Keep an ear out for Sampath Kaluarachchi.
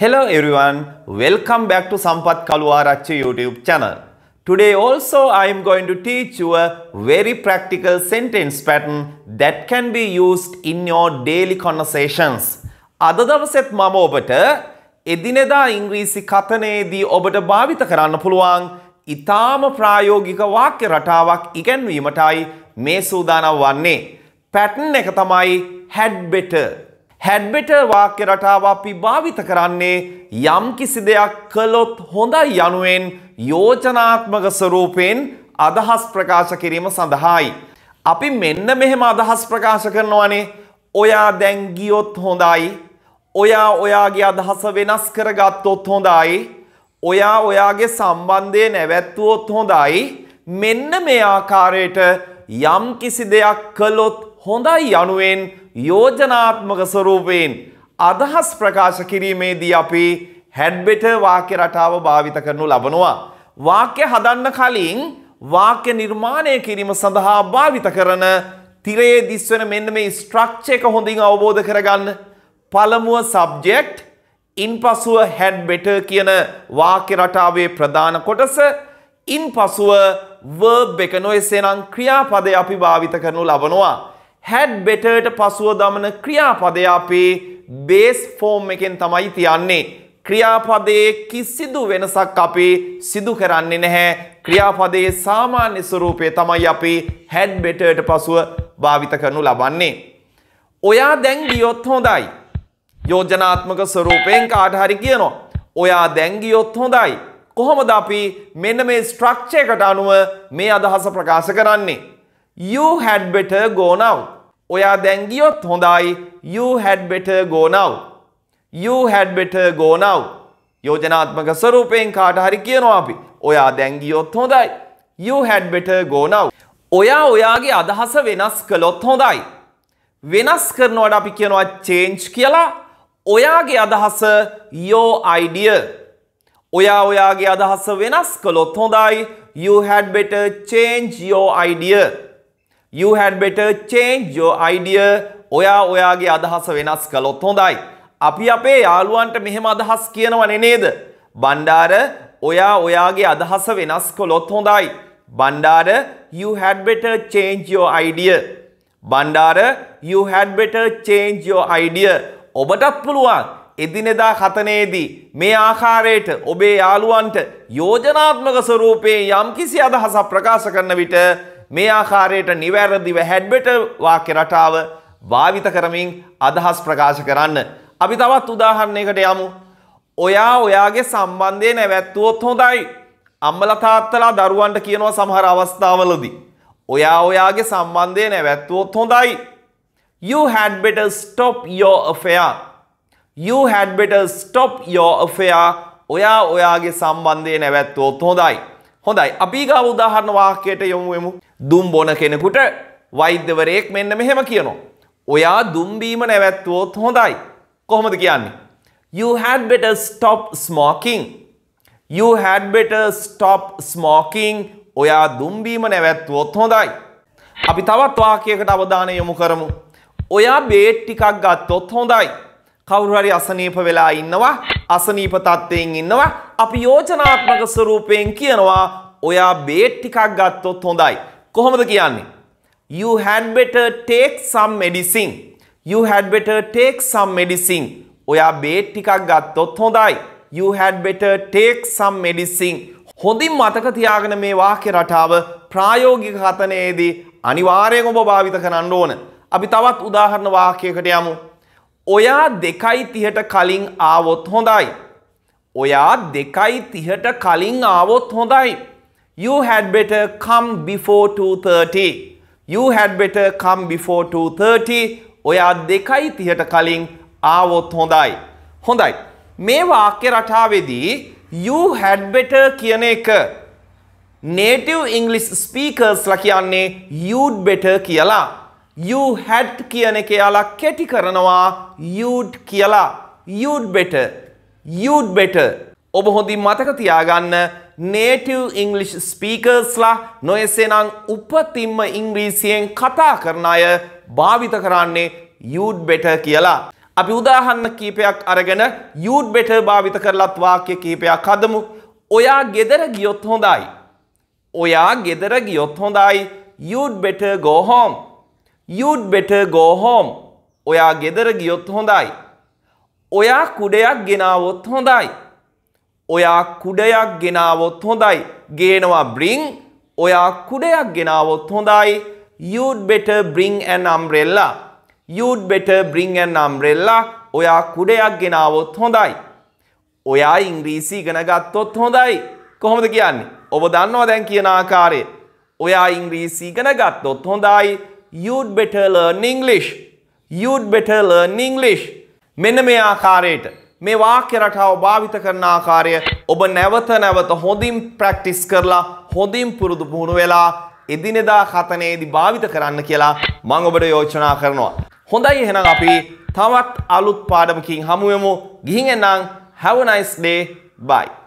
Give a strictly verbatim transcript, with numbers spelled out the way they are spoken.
Hello everyone, welcome back to Sampath Kaluarachchi YouTube channel. Today also I am going to teach you a very practical sentence pattern that can be used in your daily conversations. Ada davaset mama obata edineda ingrisi kathanedi obata bhavitha karanna puluwan ithama prayogika wakya ratawak igenwimatai me sudana wanne. Pattern එක තමයි had better. Had better වාක්‍ය රටාව අපි භාවිත කරන්නේ යම් කිසි දෙයක් කළොත් හොඳයි යනුවෙන් යෝජනාත්මක ස්වරූපයෙන් අදහස් ප්‍රකාශ කිරීම සඳහායි. අපි මෙන්න මෙහෙම අදහස් ප්‍රකාශ කරනවානේ. ඔයා දැන් ගියොත් හොඳයි. ඔයා ඔයාගේ අදහස වෙනස් කරගත්තොත් හොඳයි. ඔයා ඔයාගේ සම්බන්ධය නැවැත්තුවොත් හොඳයි. මෙන්න මේ ආකාරයට යම් කිසි දෙයක් කළොත් හොඳයි යනුවෙන් යෝජනාත්මක ස්වරූපයෙන් අදහස් ප්‍රකාශ කිරීමේදී අපි had better වාක්‍ය රටාව භාවිත කරනු ලබනවා. වාක්‍ය හදන්න කලින් වාක්‍ය නිර්මාණය කිරීම සඳහා භාවිත කරන තිරයේ දිස්වන මෙන්න මේ ස්ට්‍රක්චර් එක හොඳින් අවබෝධ කරගන්න. පළමුව subject, ඉන්පසුව had better කියන වාක්‍ය රටාවේ ප්‍රධාන කොටස, ඉන්පසුව verb එක නොයසේනම් ක්‍රියාපදය අපි භාවිත කරනු ලබනවා. Had better ට පසුව දමන ක්‍රියාපදය අපේ බේස් ෆෝම් එකෙන් තමයි තියන්නේ. ක්‍රියාපදයේ කිසිදු වෙනසක් අපේ සිදු කරන්නේ නැහැ. ක්‍රියාපදයේ සාමාන්‍ය ස්වරූපය තමයි අපේ had better ට පසුව භාවිත කරනු ලබන්නේ. ඔයා දැන් ගියොත් හොඳයි. යෝජනාත්මක ස්වරූපයෙන් කාට හරි කියනවා. ඔයා දැන් ගියොත් හොඳයි. කොහොමද අපි මෙන්න මේ ස්ට්‍රක්චර් එකට අනුව මේ අදහස ප්‍රකාශ කරන්නේ? You had better go now. ඔයා දැන් ගියොත් හොඳයි. You had better go now. You had better go now. යෝජනාත්මක ස්වරූපයෙන් කාට හරි කියනවා අපි. ඔයා දැන් ගියොත් හොඳයි. You had better go now. ඔයා ඔයාගේ අදහස වෙනස් කළොත් හොඳයි. වෙනස් කරනවට අපි කියනවා change කියලා. ඔයාගේ අදහස your idea. ඔයා ඔයාගේ අදහස වෙනස් කළොත් හොඳයි. You had better change your idea. You had better change your idea. ඔයා ඔයාගේ අදහස වෙනස් කළොත් හොඳයි. අපි අපේ යාළුවන්ට මෙහෙම අදහස් කියනවනේ නේද? බණ්ඩාර ඔයා ඔයාගේ අදහස වෙනස් කළොත් හොඳයි. Bandara you had better change your idea. Bandara you had better change your idea. ඔබටත් පුළුවන් එදිනෙදා කතනේදී මේ ආකාරයට ඔබේ යාළුවන්ට යෝජනාත්මක ස්වරූපයේ යම්කිසි අදහසක් ප්‍රකාශ කරන විට මේ ආකාරයට නිවැරදිව had better වාක්‍ය රටාව භාවිත කරමින් අදහස් ප්‍රකාශ කරන්න. අපි තවත් උදාහරණයකට යමු. ඔයා ඔයාගේ සම්බන්ධය නැවැත්තුවොත් හොඳයි. අම්මලා තාත්තලා දරුවන්ට කියනවා සමහර අවස්ථාවලදී. ඔයා ඔයාගේ සම්බන්ධය නැවැත්තුවොත් හොඳයි. You had better stop your affair. You had better stop your affair. ඔයා ඔයාගේ සම්බන්ධය නැවැත්තුවොත් හොඳයි. හොඳයි. අපි ගාව උදාහරණ වාක්‍යයට යමු වෙමු. දුම් බොන කෙනෙකුට වෛද්‍යවරයෙක් මෙන්න මෙහෙම කියනවා. ඔයා දුම් බීම නැවැත්වුවොත් හොඳයි. කොහොමද කියන්නේ? You had better stop smoking. You had better stop smoking. ඔයා දුම් බීම නැවැත්වුවොත් හොඳයි. අපි තවත් වාක්‍යයකට අවධානය යොමු කරමු. ඔයා බේත් ටිකක් ගත්තොත් හොඳයි. කවුරු හරි අසනීප වෙලා ඉන්නවා. අසනීප තත්ත්වයෙන් ඉන්නවා. අපි යෝජනාත්මක ස්වරූපයෙන් කියනවා ඔයා බේත් ටිකක් ගත්තොත් හොඳයි. කොහොමද කියන්නේ? You had better take some medicine. You had better take some medicine. ඔයා බේත් ටිකක් ගත්තොත් හොඳයි. You had better take some medicine. හොඳින් මතක තියාගෙන මේ වාක්‍ය රටාව ප්‍රායෝගික කතනයේදී අනිවාර්යයෙන්ම ඔබ භාවිත කරන්න ඕන. අපි තවත් උදාහරණ වාක්‍යයකට යමු. ඔයා දෙකයි තිහට කලින් ආවොත් හොඳයි. ඔයා දෙකයි තිහට කලින් ආවොත් හොඳයි. You had better come before two thirty. You had better come before two thirty. ඔයා දෙකයි තිහට කලින් ආවොත් හොඳයි. හොඳයි. මේ වාක්‍ය රටාවේදී you had better කියන එක native English speakersලා කියන්නේ you'd better කියලා. You had කියන එක යාලා කැටි කරනවා you'd කියලා. You'd better. You'd better. ඔබ හොඳින් මතක තියාගන්න native English speakersලා නොයසේනම් උපතින්ම ඉංග්‍රීසියෙන් කතා කරන අය භාවිත කරන්නේ you'd better කියලා. අපි උදාහරණ කීපයක් අරගෙන යූඩ් බෙටර් භාවිත කරලත් වාක්‍ය කීපයක් හදමු. ඔයා ගෙදර ගියොත් හොඳයි. ඔයා ගෙදර ගියොත් හොඳයි. You'd better go home. You'd better go home. ඔයා ගෙදර ගියොත් හොඳයි. ඔයා කුඩයක් ගෙනාවොත් හොඳයි. ඔයා කුඩයක් ගෙනාවොත් හොඳයි. ගේනවා bring. ඔයා කුඩයක් ගෙනාවොත් හොඳයි. You'd better bring an umbrella. You'd better bring an umbrella. ඔයා කුඩයක් ගෙනාවොත් හොඳයි. ඔයා ඉංග්‍රීසි ඉගෙන ගත්තොත් හොඳයි. කොහොමද කියන්නේ? ඔබ දන්නවා දැන් කියන ආකාරයේ. ඔයා ඉංග්‍රීසි ඉගෙන ගත්තොත් හොඳයි. You'd better learn English. You'd better learn English. මෙන්න මේ ආකාරයට මේ වාක්‍ය රටාව භාවිත කරන ආකාරය ඔබ නැවත නැවත හොඳින් ප්‍රැක්ටිස් කරලා හොඳින් පුරුදු පුහුණු වෙලා එදිනෙදා කතනේදී භාවිත කරන්න කියලා මම ඔබට යෝජනා කරනවා. හොඳයි එහෙනම් අපි තවත් අලුත් පාඩමකින් හමු වෙමු. ගිහින් එනනම් have a nice day. Bye.